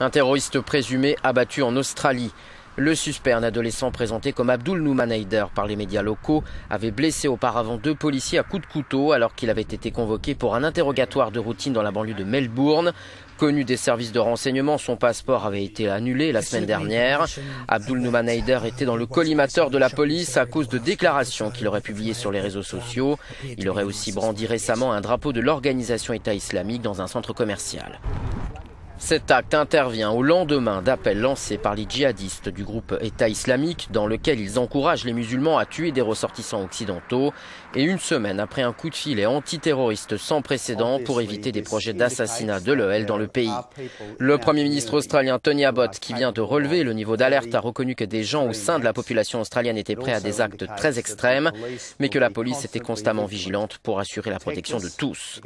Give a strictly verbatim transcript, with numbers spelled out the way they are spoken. Un terroriste présumé abattu en Australie. Le suspect, un adolescent présenté comme Abdul Numan Haider par les médias locaux, avait blessé auparavant deux policiers à coups de couteau alors qu'il avait été convoqué pour un interrogatoire de routine dans la banlieue de Melbourne. Connu des services de renseignement, son passeport avait été annulé la semaine dernière. Abdul Numan Haider était dans le collimateur de la police à cause de déclarations qu'il aurait publiées sur les réseaux sociaux. Il aurait aussi brandi récemment un drapeau de l'organisation État islamique dans un centre commercial. Cet acte intervient au lendemain d'appels lancés par les djihadistes du groupe État islamique dans lequel ils encouragent les musulmans à tuer des ressortissants occidentaux et une semaine après un coup de filet antiterroriste sans précédent pour éviter des projets d'assassinat de l'E L dans le pays. Le Premier ministre australien Tony Abbott, qui vient de relever le niveau d'alerte, a reconnu que des gens au sein de la population australienne étaient prêts à des actes très extrêmes, mais que la police était constamment vigilante pour assurer la protection de tous.